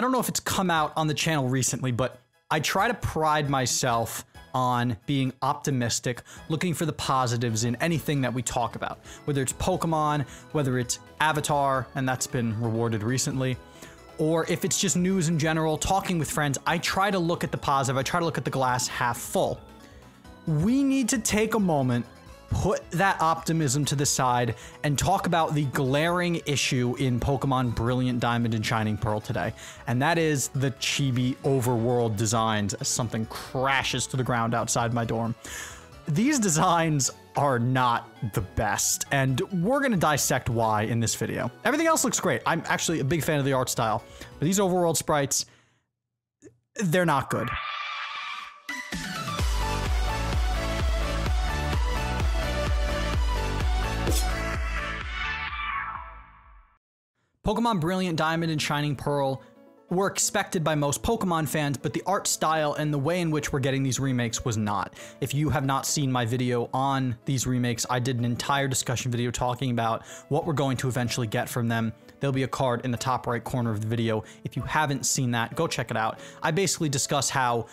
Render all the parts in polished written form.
I don't know if it's come out on the channel recently, but I try to pride myself on being optimistic, looking for the positives in anything that we talk about, whether it's Pokemon, whether it's Avatar, and that's been rewarded recently, or if it's just news in general, talking with friends, I try to look at the positive, I try to look at the glass half full. We need to take a moment, put that optimism to the side, and talk about the glaring issue in Pokémon Brilliant Diamond and Shining Pearl today, and that is the chibi overworld designs as something crashes to the ground outside my dorm. These designs are not the best, and we're gonna dissect why in this video. Everything else looks great. I'm actually a big fan of the art style, but these overworld sprites, they're not good. Pokemon Brilliant Diamond and Shining Pearl were expected by most Pokemon fans, but the art style and the way in which we're getting these remakes was not. If you have not seen my video on these remakes, I did an entire discussion video talking about what we're going to eventually get from them. There'll be a card in the top right corner of the video. If you haven't seen that, go check it out. I basically discuss how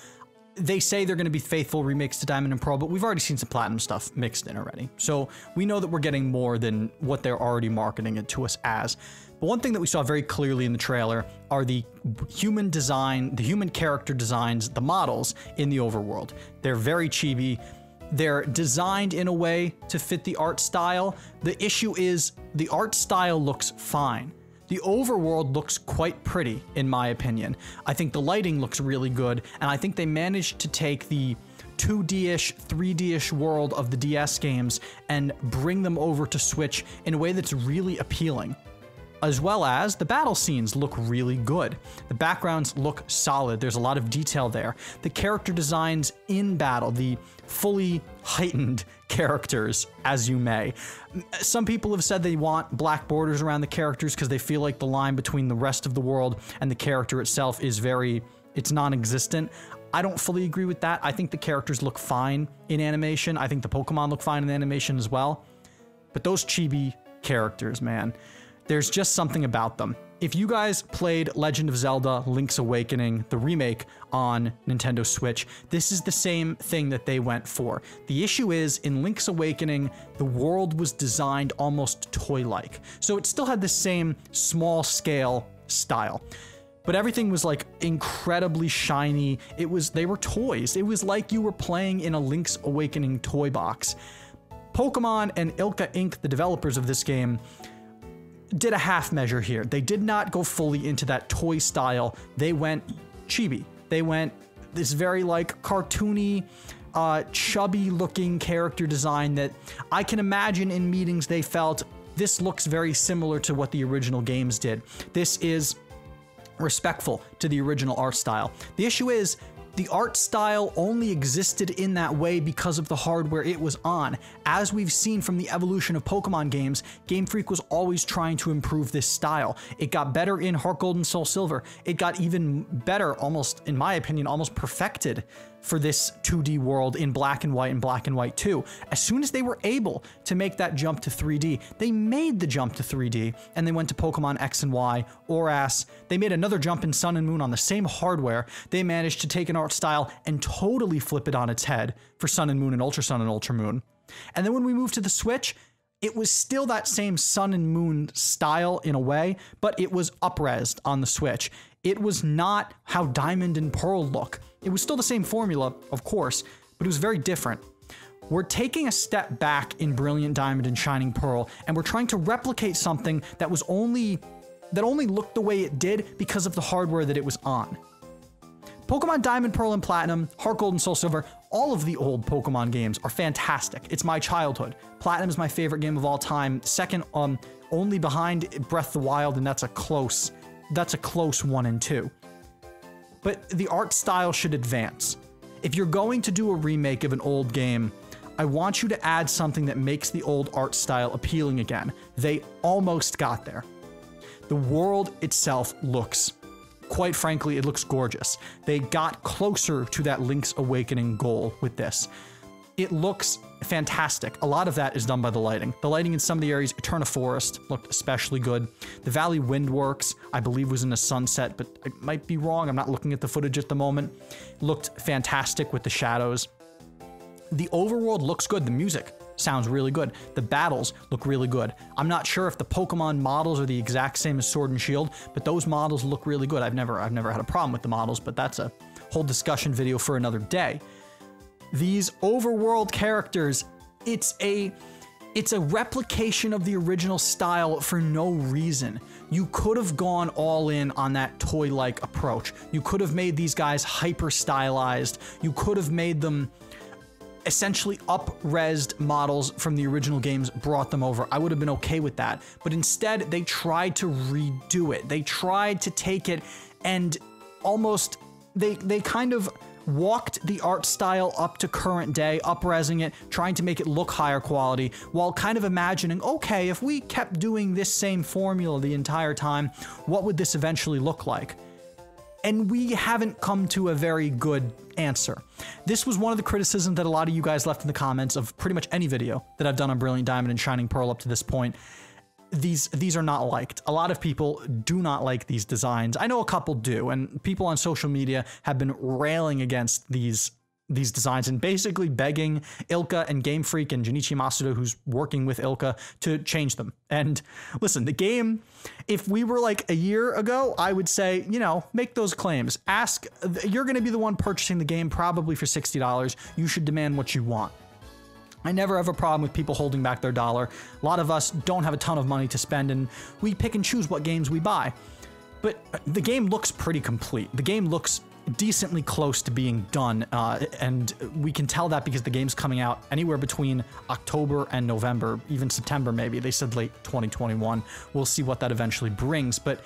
they say they're going to be faithful remakes to Diamond and Pearl, but we've already seen some Platinum stuff mixed in already. So we know that we're getting more than what they're already marketing it to us as. But one thing that we saw very clearly in the trailer are the human design, the human character designs, the models in the overworld. They're very chibi. They're designed in a way to fit the art style. The issue is the art style looks fine. The overworld looks quite pretty, in my opinion. I think the lighting looks really good, and I think they managed to take the 2D-ish, 3D-ish world of the DS games and bring them over to Switch in a way that's really appealing. As well as the battle scenes look really good. The backgrounds look solid. There's a lot of detail there. The character designs in battle, the fully heightened characters, as you may. Some people have said they want black borders around the characters because they feel like the line between the rest of the world and the character itself is very, it's non-existent. I don't fully agree with that. I think the characters look fine in animation. I think the Pokemon look fine in animation as well. But those chibi characters, man. There's just something about them. If you guys played Legend of Zelda Link's Awakening, the remake on Nintendo Switch, this is the same thing that they went for. The issue is, in Link's Awakening, the world was designed almost toy-like. So it still had the same small-scale style. But everything was like incredibly shiny. It was, they were toys. It was like you were playing in a Link's Awakening toy box. Pokemon and ILCA Inc., the developers of this game, did a half measure here. They did not go fully into that toy style. They went chibi. They went this very like cartoony, chubby looking character design that I can imagine in meetings they felt this looks very similar to what the original games did. This is respectful to the original art style. The issue is the art style only existed in that way because of the hardware it was on. As we've seen from the evolution of Pokemon games, Game Freak was always trying to improve this style. It got better in HeartGold and SoulSilver. It got even better, almost, in my opinion, almost perfected for this 2D world in Black and White and Black and White 2. As soon as they were able to make that jump to 3D, they made the jump to 3D, and they went to Pokemon X and Y, Oras. They made another jump in Sun and Moon on the same hardware. They managed to take an art style and totally flip it on its head for Sun and Moon and Ultra Sun and Ultra Moon. And then when we moved to the Switch, it was still that same Sun and Moon style in a way, but it was up-resed on the Switch. It was not how Diamond and Pearl look. It was still the same formula, of course, but it was very different. We're taking a step back in Brilliant Diamond and Shining Pearl, and we're trying to replicate something that was only looked the way it did because of the hardware that it was on. Pokemon Diamond, Pearl, and Platinum, HeartGold and SoulSilver, all of the old Pokemon games are fantastic. It's my childhood. Platinum is my favorite game of all time. Second, only behind Breath of the Wild, and that's a close 1 and 2. But the art style should advance. If you're going to do a remake of an old game, I want you to add something that makes the old art style appealing again. They almost got there. The world itself looks, quite frankly, it looks gorgeous. They got closer to that Link's Awakening goal with this. It looks fantastic. A lot of that is done by the lighting. The lighting in some of the areas, Eterna Forest, looked especially good. The Valley Windworks, I believe, was in a sunset, but I might be wrong. I'm not looking at the footage at the moment. Looked fantastic with the shadows. The overworld looks good. The music sounds really good. The battles look really good. I'm not sure if the Pokemon models are the exact same as Sword and Shield, but those models look really good. I've never had a problem with the models, but that's a whole discussion video for another day. These overworld characters, it's a replication of the original style for no reason. You could have gone all in on that toy-like approach. You could have made these guys hyper-stylized. You could have made them essentially up-resed models from the original games, brought them over. I would have been okay with that. But instead, they tried to redo it. They tried to take it and almost, they kind of walked the art style up to current day, up-resing it, trying to make it look higher quality, while kind of imagining, okay, if we kept doing this same formula the entire time, what would this eventually look like? And we haven't come to a very good answer. This was one of the criticisms that a lot of you guys left in the comments of pretty much any video that I've done on Brilliant Diamond and Shining Pearl up to this point. These are not liked. A lot of people do not like these designs. I know a couple do, and people on social media have been railing against these designs and basically begging ILCA and Game Freak and Junichi Masuda, who's working with ILCA, to change them. And listen, the game, if we were like a year ago, I would say, you know, make those claims. Ask, you're going to be the one purchasing the game probably for $60. You should demand what you want. I never have a problem with people holding back their dollar. A lot of us don't have a ton of money to spend, and we pick and choose what games we buy. But the game looks pretty complete. The game looks decently close to being done, and we can tell that because the game's coming out anywhere between October and November, even September maybe. They said late 2021. We'll see what that eventually brings, but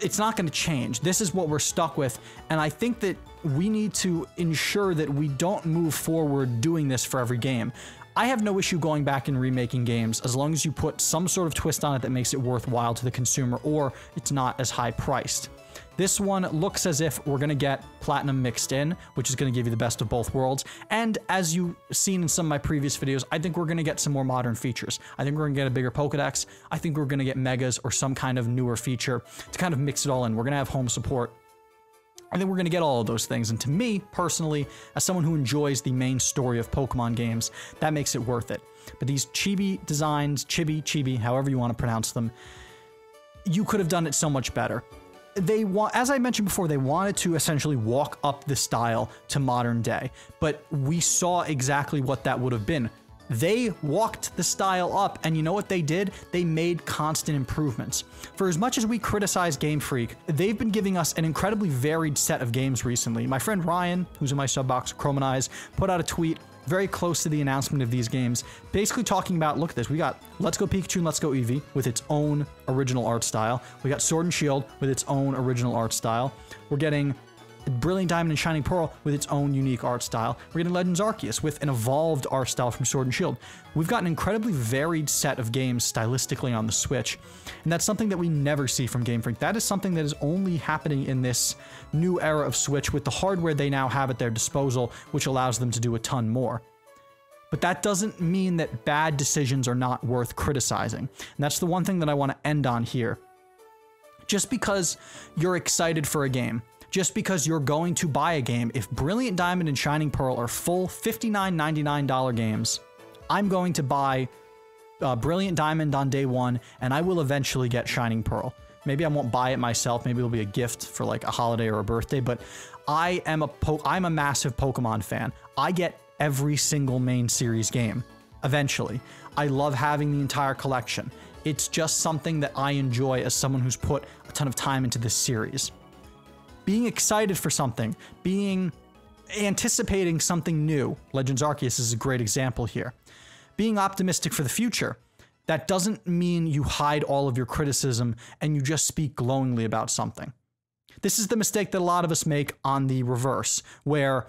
it's not going to change. This is what we're stuck with, and I think that we need to ensure that we don't move forward doing this for every game. I have no issue going back and remaking games as long as you put some sort of twist on it that makes it worthwhile to the consumer, or it's not as high priced. This one looks as if we're going to get Platinum mixed in, which is going to give you the best of both worlds. And as you've seen in some of my previous videos, I think we're going to get some more modern features. I think we're going to get a bigger Pokedex. I think we're going to get Megas or some kind of newer feature to kind of mix it all in. We're going to have home support. I think we're going to get all of those things. And to me, personally, as someone who enjoys the main story of Pokemon games, that makes it worth it. But these chibi designs, chibi, however you want to pronounce them, you could have done it so much better. They want, as I mentioned before, they wanted to essentially walk up the style to modern day, but we saw exactly what that would have been. They walked the style up, and you know what they did? They made constant improvements. For as much as we criticize Game Freak, they've been giving us an incredibly varied set of games recently. My friend Ryan, who's in my sub box, Chromanize, put out a tweet very close to the announcement of these games, basically talking about, look at this, we got Let's Go Pikachu and Let's Go Eevee with its own original art style. We got Sword and Shield with its own original art style. We're getting Brilliant Diamond and Shining Pearl with its own unique art style. We're getting Legends Arceus with an evolved art style from Sword and Shield. We've got an incredibly varied set of games stylistically on the Switch, and that's something that we never see from Game Freak. That is something that is only happening in this new era of Switch with the hardware they now have at their disposal, which allows them to do a ton more. But that doesn't mean that bad decisions are not worth criticizing, and that's the one thing that I want to end on here. Just because you're excited for a game, just because you're going to buy a game, if Brilliant Diamond and Shining Pearl are full $59.99 games, I'm going to buy Brilliant Diamond on day one, and I will eventually get Shining Pearl. Maybe I won't buy it myself. Maybe it'll be a gift for like a holiday or a birthday, but I'm a massive Pokemon fan. I get every single main series game eventually. I love having the entire collection. It's just something that I enjoy as someone who's put a ton of time into this series. Being excited for something, anticipating something new, Legends Arceus is a great example here. Being optimistic for the future, that doesn't mean you hide all of your criticism and you just speak glowingly about something. This is the mistake that a lot of us make on the reverse, where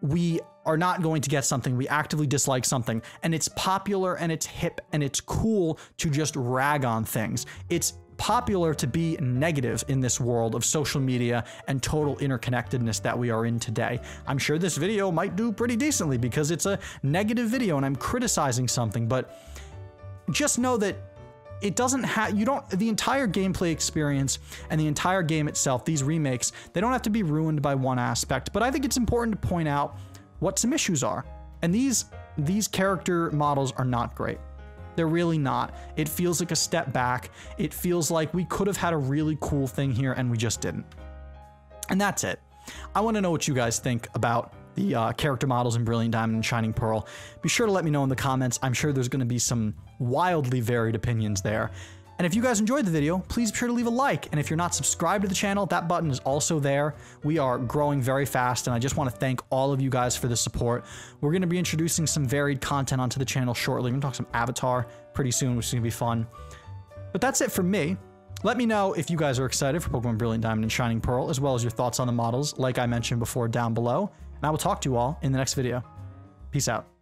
we are not going to get something, we actively dislike something, and it's popular and it's hip and it's cool to just rag on things. It's popular to be negative in this world of social media and total interconnectedness that we are in today. I'm sure this video might do pretty decently because it's a negative video and I'm criticizing something, but just know that it doesn't have, you don't, the entire gameplay experience and the entire game itself, these remakes, they don't have to be ruined by one aspect, but I think it's important to point out what some issues are. And these character models are not great. They're really not. It feels like a step back. It feels like we could have had a really cool thing here and we just didn't. And that's it. I want to know what you guys think about the character models in Brilliant Diamond and Shining Pearl. Be sure to let me know in the comments. I'm sure there's going to be some wildly varied opinions there. And if you guys enjoyed the video, please be sure to leave a like. And if you're not subscribed to the channel, that button is also there. We are growing very fast, and I just want to thank all of you guys for the support. We're going to be introducing some varied content onto the channel shortly. We're going to talk some Avatar pretty soon, which is going to be fun. But that's it for me. Let me know if you guys are excited for Pokémon Brilliant Diamond and Shining Pearl, as well as your thoughts on the models, like I mentioned before, down below. And I will talk to you all in the next video. Peace out.